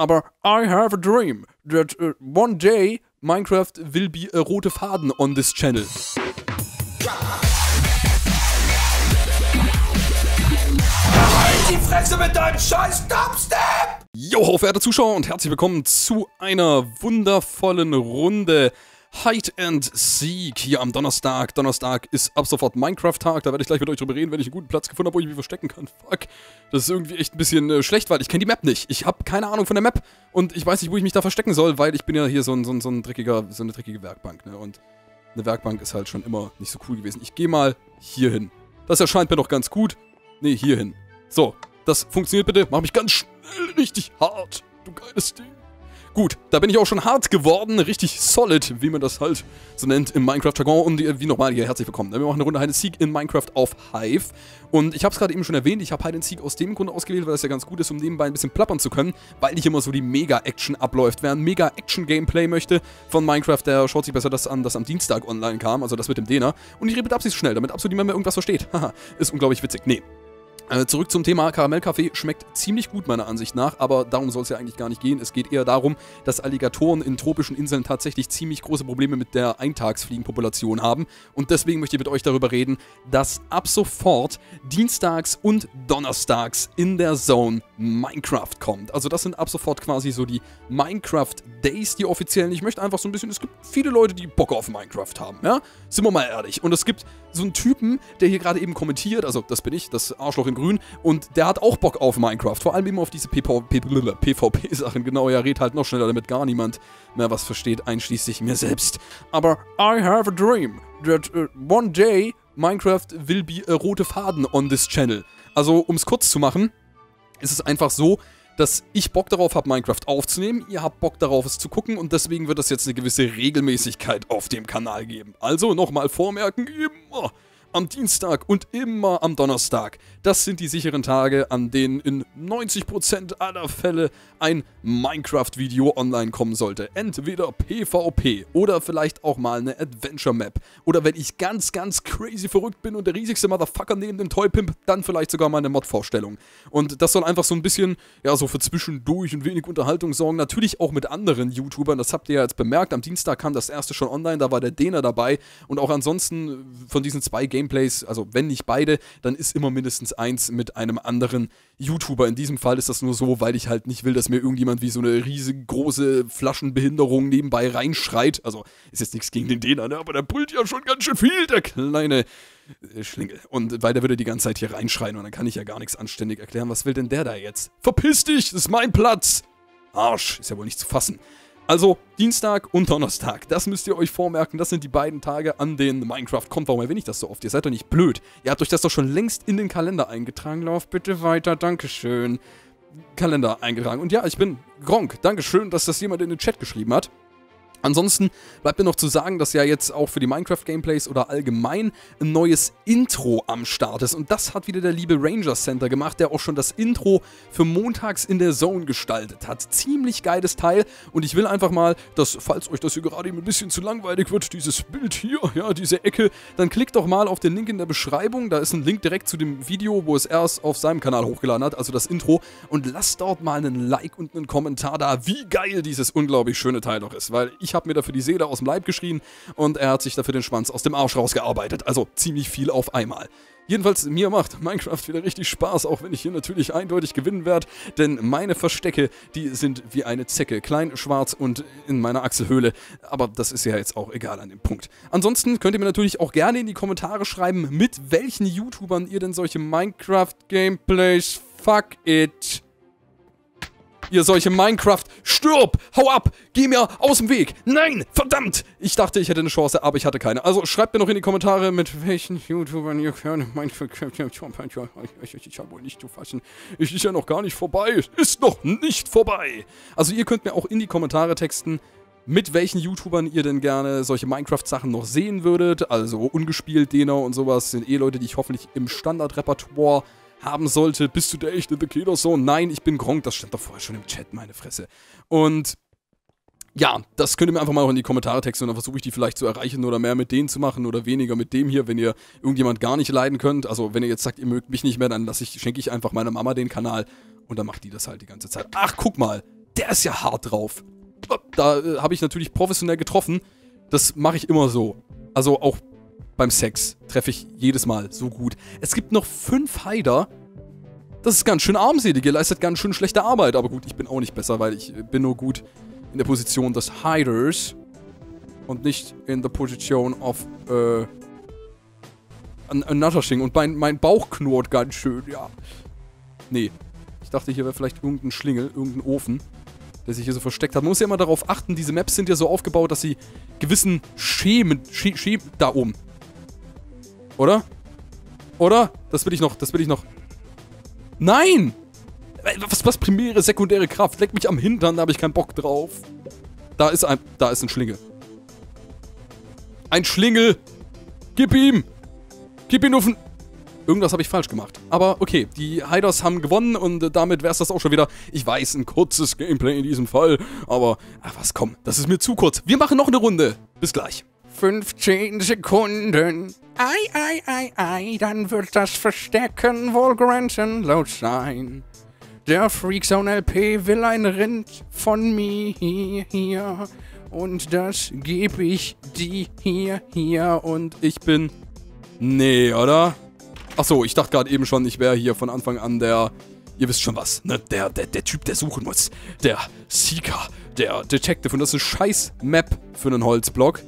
aber I have a dream that one day Minecraft will be a rote Faden on this channel. Die Fresse mit deinem scheiß Dubstep! Joho, verehrte Zuschauer und herzlich willkommen zu einer wundervollen Runde Hide and Seek hier am Donnerstag. Donnerstag ist ab sofort Minecraft-Tag. Da werde ich gleich mit euch drüber reden, wenn ich einen guten Platz gefunden habe, wo ich mich verstecken kann. Fuck. Das ist irgendwie echt ein bisschen schlecht, weil ich kenne die Map nicht. Ich habe keine Ahnung von der Map und ich weiß nicht, wo ich mich da verstecken soll, weil ich bin ja hier so eine dreckige Werkbank, ne? Und eine Werkbank ist halt schon immer nicht so cool gewesen. Ich gehe mal hier hin. Das erscheint mir doch ganz gut. Ne, hier hin. So, das funktioniert bitte. Mach mich ganz schnell richtig hart. Du geiles Ding. Gut, da bin ich auch schon hart geworden, richtig solid, wie man das halt so nennt im Minecraft-Jargon. Und wie nochmal hier, herzlich willkommen. Wir machen eine Runde Hide and Seek in Minecraft auf Hive. Und ich habe es gerade eben schon erwähnt, ich habe Hide and Seek aus dem Grund ausgewählt, weil das ja ganz gut ist, um nebenbei ein bisschen plappern zu können, weil nicht immer so die Mega-Action abläuft. Wer ein Mega-Action-Gameplay möchte von Minecraft, der schaut sich besser das an, das am Dienstag online kam, also das mit dem Dehner. Und ich rede absichtlich schnell, damit absolut niemand mehr irgendwas versteht. Haha, ist unglaublich witzig. Nee. Zurück zum Thema Karamellkaffee, schmeckt ziemlich gut meiner Ansicht nach, aber darum soll es ja eigentlich gar nicht gehen. Es geht eher darum, dass Alligatoren in tropischen Inseln tatsächlich ziemlich große Probleme mit der Eintagsfliegenpopulation haben. Und deswegen möchte ich mit euch darüber reden, dass ab sofort dienstags und donnerstags in der Zone Minecraft kommt. Also das sind ab sofort quasi so die Minecraft Days, die offiziellen. Ich möchte einfach so ein bisschen, es gibt viele Leute, die Bock auf Minecraft haben, ja? Sind wir mal ehrlich. Und es gibt so einen Typen, der hier gerade eben kommentiert, also das bin ich, das Arschloch in Grün, und der hat auch Bock auf Minecraft, vor allem eben auf diese PvP-Sachen. Genau, ja, red halt noch schneller, damit gar niemand mehr was versteht, einschließlich mir selbst. Aber I have a dream that one day Minecraft will be a rote Faden on this channel. Also, um es kurz zu machen, ist es einfach so, dass ich Bock darauf habe, Minecraft aufzunehmen, ihr habt Bock darauf, es zu gucken, und deswegen wird das jetzt eine gewisse Regelmäßigkeit auf dem Kanal geben. Also, nochmal vormerken, immer am Dienstag und immer am Donnerstag. Das sind die sicheren Tage, an denen in 90% aller Fälle ein Minecraft-Video online kommen sollte. Entweder PvP oder vielleicht auch mal eine Adventure-Map. Oder wenn ich ganz, ganz crazy verrückt bin und der riesigste Motherfucker neben dem Toy-Pimp, dann vielleicht sogar mal eine Mod-Vorstellung. Und das soll einfach so ein bisschen, ja, so für zwischendurch und wenig Unterhaltung sorgen. Natürlich auch mit anderen YouTubern, das habt ihr ja jetzt bemerkt. Am Dienstag kam das erste schon online, da war der Dehner dabei. Und auch ansonsten von diesen zwei Gameplays, also wenn nicht beide, dann ist immer mindestens eins mit einem anderen YouTuber. In diesem Fall ist das nur so, weil ich halt nicht will, dass mir irgendjemand wie so eine riesengroße Flaschenbehinderung nebenbei reinschreit. Also ist jetzt nichts gegen den Dehner, ne? Aber der brüllt ja schon ganz schön viel, der kleine Schlingel. Und weil der würde die ganze Zeit hier reinschreien und dann kann ich ja gar nichts anständig erklären. Was will denn der da jetzt? Verpiss dich, das ist mein Platz! Arsch, ist ja wohl nicht zu fassen. Also, Dienstag und Donnerstag, das müsst ihr euch vormerken, das sind die beiden Tage, an denen Minecraft kommt. Warum erwähne ich das so oft? Ihr seid doch nicht blöd. Ihr habt euch das doch schon längst in den Kalender eingetragen. Lauf bitte weiter, dankeschön. Kalender eingetragen. Und ja, ich bin Gronkh. Dankeschön, dass das jemand in den Chat geschrieben hat. Ansonsten bleibt mir noch zu sagen, dass ja jetzt auch für die Minecraft-Gameplays oder allgemein ein neues Intro am Start ist. Und das hat wieder der liebe RangerCenter gemacht, der auch schon das Intro für montags in der Zone gestaltet hat. Ziemlich geiles Teil. Und ich will einfach mal, dass, falls euch das hier gerade eben ein bisschen zu langweilig wird, dieses Bild hier, ja, diese Ecke, dann klickt doch mal auf den Link in der Beschreibung. Da ist ein Link direkt zu dem Video, wo es erst auf seinem Kanal hochgeladen hat, also das Intro. Und lasst dort mal einen Like und einen Kommentar da, wie geil dieses unglaublich schöne Teil doch ist, weil ich habe mir dafür die Seele aus dem Leib geschrien und er hat sich dafür den Schwanz aus dem Arsch rausgearbeitet. Also ziemlich viel auf einmal. Jedenfalls, mir macht Minecraft wieder richtig Spaß, auch wenn ich hier natürlich eindeutig gewinnen werde, denn meine Verstecke, die sind wie eine Zecke. Klein, schwarz und in meiner Achselhöhle. Aber das ist ja jetzt auch egal an dem Punkt. Ansonsten könnt ihr mir natürlich auch gerne in die Kommentare schreiben, mit welchen YouTubern ihr denn solche Minecraft-Gameplays... Fuck it... Ihr solche Minecraft, stirb, hau ab, geh mir aus dem Weg. Nein, verdammt. Ich dachte, ich hätte eine Chance, aber ich hatte keine. Also schreibt mir noch in die Kommentare, mit welchen YouTubern ihr gerne Minecraft... Ich habe wohl nicht zu fassen. Es ist ja noch gar nicht vorbei. Es ist noch nicht vorbei. Also ihr könnt mir auch in die Kommentare texten, mit welchen YouTubern ihr denn gerne solche Minecraft-Sachen noch sehen würdet. Also ungespielt, Deno und sowas sind eh Leute, die ich hoffentlich im Standardrepertoire haben sollte. Bist du der echte TheKedoSohn? Nein, ich bin Gronkh. Das stand doch vorher schon im Chat, meine Fresse. Und ja, das könnt ihr mir einfach mal auch in die Kommentare texten und dann versuche ich die vielleicht zu erreichen oder mehr mit denen zu machen oder weniger mit dem hier, wenn ihr irgendjemand gar nicht leiden könnt. Also wenn ihr jetzt sagt, ihr mögt mich nicht mehr, dann schenke ich einfach meiner Mama den Kanal und dann macht die das halt die ganze Zeit. Ach, guck mal. der ist ja hart drauf. Da habe ich natürlich professionell getroffen. Das mache ich immer so. Also auch beim Sex treffe ich jedes Mal so gut. Es gibt noch 5 Haider. Das ist ganz schön armselig. Ihr leistet ganz schön schlechte Arbeit. Aber gut, ich bin auch nicht besser, weil ich bin nur gut in der Position des Hiders. Und nicht in der Position of, Nuttersching. Und mein Bauch knurrt ganz schön, ja. Nee. Ich dachte, hier wäre vielleicht irgendein Schlingel, irgendein Ofen, der sich hier so versteckt hat. Man muss ja immer darauf achten, diese Maps sind ja so aufgebaut, dass sie gewissen Schemen... da oben. Oder? Oder? Das will ich noch. Nein! Was primäre, sekundäre Kraft? Leck mich am Hintern, da habe ich keinen Bock drauf. Da ist ein Schlingel. Ein Schlingel! Gib ihm! Gib ihn auf den... Irgendwas habe ich falsch gemacht. Aber okay, die Hiders haben gewonnen und damit wäre es das auch schon wieder. Ich weiß, ein kurzes Gameplay in diesem Fall, aber ach was, komm, das ist mir zu kurz. Wir machen noch eine Runde. Bis gleich. 15 Sekunden. Ei, dann wird das Verstecken wohl grenzenlos sein. Der Freakzone LP will ein Rind von mir hier. Und das gebe ich dir hier. Und ich bin... Nee, oder? Achso, ich dachte gerade eben schon, ich wäre hier von Anfang an der... Ihr wisst schon was, ne? Der Typ, der suchen muss. Der Seeker, der Detective. Und das ist eine scheiß Map für einen Holzblock.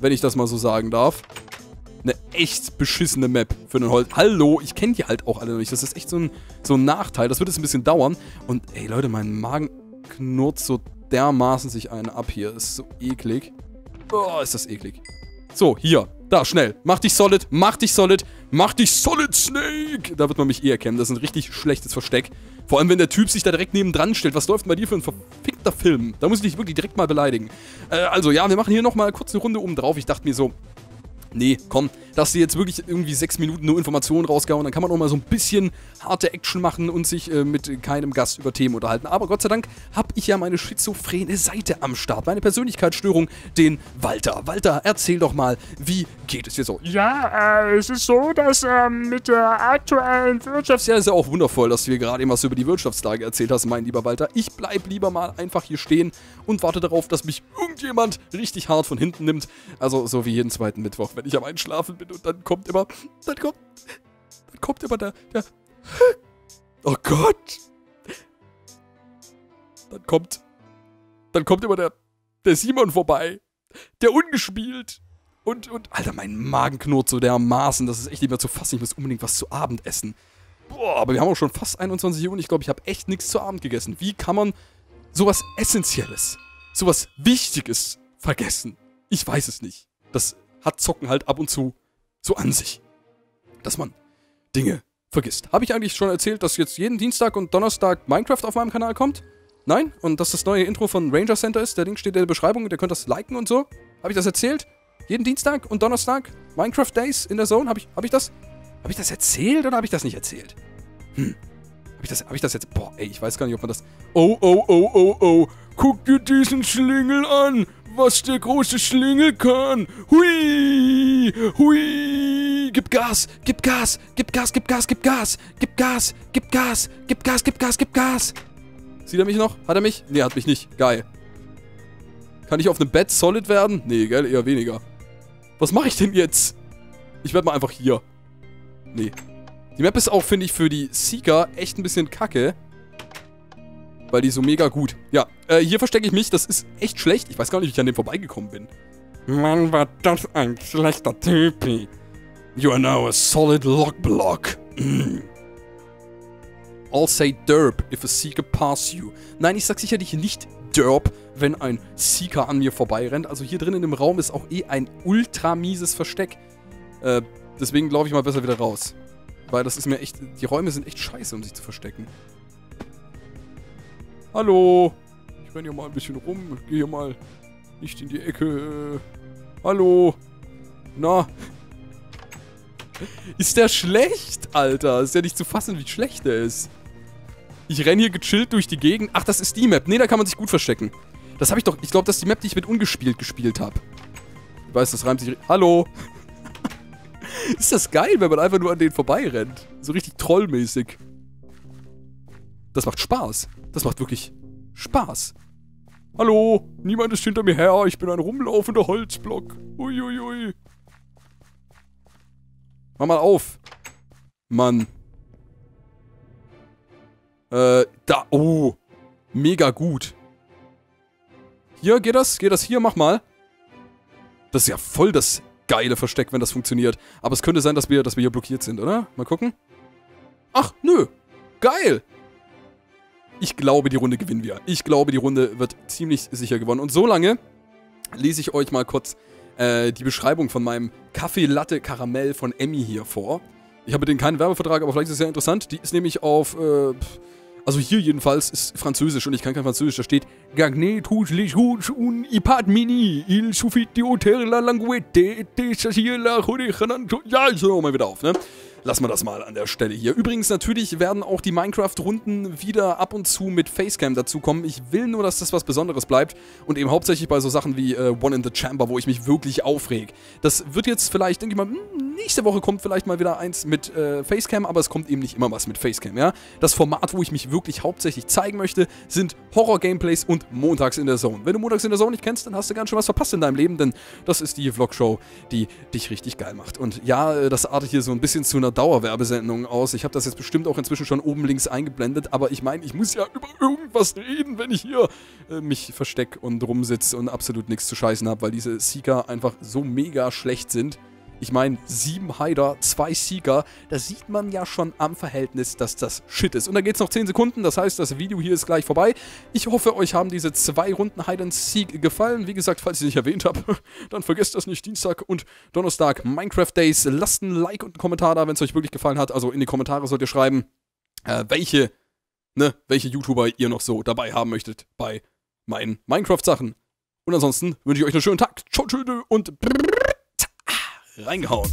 Wenn ich das mal so sagen darf. Eine echt beschissene Map für einen Holz... Hallo, ich kenne die halt auch alle nicht. Das ist echt so ein Nachteil. Das wird jetzt ein bisschen dauern. Und ey, Leute, mein Magen knurrt so dermaßen sich einen ab hier. Das ist so eklig. Oh, ist das eklig. So, hier. Da, schnell. Mach dich solid, mach dich solid, mach dich solid, Snake! Da wird man mich eh erkennen. Das ist ein richtig schlechtes Versteck. Vor allem, wenn der Typ sich da direkt nebendran stellt. Was läuft denn bei dir für ein verfickter Film? Da muss ich dich wirklich direkt mal beleidigen. Also, ja, wir machen hier nochmal kurz eine Runde oben drauf. Ich dachte mir so, nee, komm, dass sie jetzt wirklich irgendwie 6 Minuten nur Informationen rausgehauen. Dann kann man auch mal so ein bisschen harte Action machen und sich mit keinem Gast über Themen unterhalten. Aber Gott sei Dank habe ich ja meine schizophrene Seite am Start. Meine Persönlichkeitsstörung, den Walter. Walter, erzähl doch mal, wie geht es dir so? Ja, es ist so, dass mit der aktuellen Wirtschaft... Ja, ist ja auch wundervoll, dass du hier gerade eben was über die Wirtschaftslage erzählt hast, mein lieber Walter. Ich bleib lieber mal einfach hier stehen und warte darauf, dass mich irgendjemand richtig hart von hinten nimmt. Also so wie jeden zweiten Mittwoch, wenn ich am Einschlafen bin und dann kommt immer der oh Gott! Dann kommt immer der Simon vorbei. Der ungespielt. Und Alter, mein Magen knurrt so dermaßen. Das ist echt nicht mehr zu fassen. Ich muss unbedingt was zu Abend essen. Boah, aber wir haben auch schon fast 21 Uhr und ich glaube, ich habe echt nichts zu Abend gegessen. Wie kann man sowas Essentielles, sowas Wichtiges vergessen? Ich weiß es nicht. Das hat Zocken halt ab und zu so an sich, dass man Dinge vergisst. Habe ich eigentlich schon erzählt, dass jetzt jeden Dienstag und Donnerstag Minecraft auf meinem Kanal kommt? Nein? Und dass das neue Intro von RangerCenter ist? Der Link steht in der Beschreibung und ihr könnt das liken und so. Habe ich das erzählt? Jeden Dienstag und Donnerstag Minecraft Days in der Zone? Habe ich das erzählt oder habe ich das nicht erzählt? Habe ich das jetzt? Boah, ey, ich weiß gar nicht, ob man das... Oh. Guck dir diesen Schlingel an! Was der große Schlingel kann. Hui! Hui! Gib Gas! Gib Gas! Gib Gas! Gib Gas! Gib Gas! Gib Gas! Gib Gas! Gib Gas! Gib Gas! Gib Gas! Sieht er mich noch? Hat er mich? Nee, hat mich nicht. Geil. Kann ich auf einem Bett solid werden? Nee, gell? Eher weniger. Was mache ich denn jetzt? Ich werde mal einfach hier. Nee. Die Map ist auch, finde ich, für die Seeker echt ein bisschen kacke. Weil die so mega gut. Ja, hier verstecke ich mich. Das ist echt schlecht. Ich weiß gar nicht, wie ich an dem vorbeigekommen bin. Mann, war das ein schlechter Typi. You are now a solid lockblock. Mm. I'll say derp if a seeker pass you. Nein, ich sag sicherlich nicht derp, wenn ein Seeker an mir vorbeirennt. Also hier drin in dem Raum ist auch eh ein ultra mieses Versteck. Deswegen laufe ich mal besser wieder raus. Weil das ist mir echt... Die Räume sind echt scheiße, um sich zu verstecken. Hallo, ich renne hier mal ein bisschen rum, gehe hier mal nicht in die Ecke. Hallo, na, ist der schlecht, Alter? Ist ja nicht zu fassen, wie schlecht der ist. Ich renne hier gechillt durch die Gegend. Ach, das ist die Map. Nee, da kann man sich gut verstecken. Das habe ich doch, ich glaube, das ist die Map, die ich mit ungespielt gespielt habe. Ich weiß, das reimt sich... Hallo. Ist das geil, wenn man einfach nur an denen vorbeirennt? So richtig trollmäßig. Das macht Spaß. Das macht wirklich Spaß. Hallo, niemand ist hinter mir her. Ich bin ein rumlaufender Holzblock. Uiuiui. Mach mal auf. Mann. Da. Oh. Mega gut. Hier, geht das? Geht das hier? Mach mal. Das ist ja voll das geile Versteck, wenn das funktioniert. Aber es könnte sein, dass wir hier blockiert sind, oder? Mal gucken. Ach, nö. Geil. Ich glaube, die Runde gewinnen wir. Ich glaube, die Runde wird ziemlich sicher gewonnen. Und solange lese ich euch mal kurz die Beschreibung von meinem Kaffee Latte Karamell von Emmy hier vor. Ich habe mit denen keinen Werbevertrag, aber vielleicht ist es sehr interessant. Die ist nämlich auf... also hier jedenfalls ist Französisch und ich kann kein Französisch. Da steht Gagne tous les jours un iPad mini. Il suffit de hotel la languette. Ja, ich höre mal wieder auf, ne? Lassen wir das mal an der Stelle hier. Übrigens, natürlich werden auch die Minecraft-Runden wieder ab und zu mit Facecam dazukommen. Ich will nur, dass das was Besonderes bleibt. Und eben hauptsächlich bei so Sachen wie One in the Chamber, wo ich mich wirklich aufreg. Das wird jetzt vielleicht, denke ich mal, nächste Woche kommt vielleicht mal wieder eins mit Facecam, aber es kommt eben nicht immer was mit Facecam, ja? Das Format, wo ich mich wirklich hauptsächlich zeigen möchte, sind Horror-Gameplays und Montags in der Zone. Wenn du Montags in der Zone nicht kennst, dann hast du ganz schön was verpasst in deinem Leben, denn das ist die Vlog-Show, die dich richtig geil macht. Und ja, das artet hier so ein bisschen zu einer Dauerwerbesendung aus. Ich habe das jetzt bestimmt auch inzwischen schon oben links eingeblendet, aber ich meine, ich muss ja über irgendwas reden, wenn ich hier mich versteck und rumsitze und absolut nichts zu scheißen habe, weil diese Seeker einfach so mega schlecht sind. Ich meine, 7 Hider, 2 Seeker, da sieht man ja schon am Verhältnis, dass das Shit ist. Und da geht's noch 10 Sekunden, das heißt, das Video hier ist gleich vorbei. Ich hoffe, euch haben diese 2 Runden Hide and Seek gefallen. Wie gesagt, falls ich es nicht erwähnt habe, dann vergesst das nicht. Dienstag und Donnerstag Minecraft Days. Lasst ein Like und einen Kommentar da, wenn es euch wirklich gefallen hat. Also in die Kommentare sollt ihr schreiben, welche YouTuber ihr noch so dabei haben möchtet bei meinen Minecraft-Sachen. Und ansonsten wünsche ich euch einen schönen Tag. Ciao, tschüss und... reingehauen.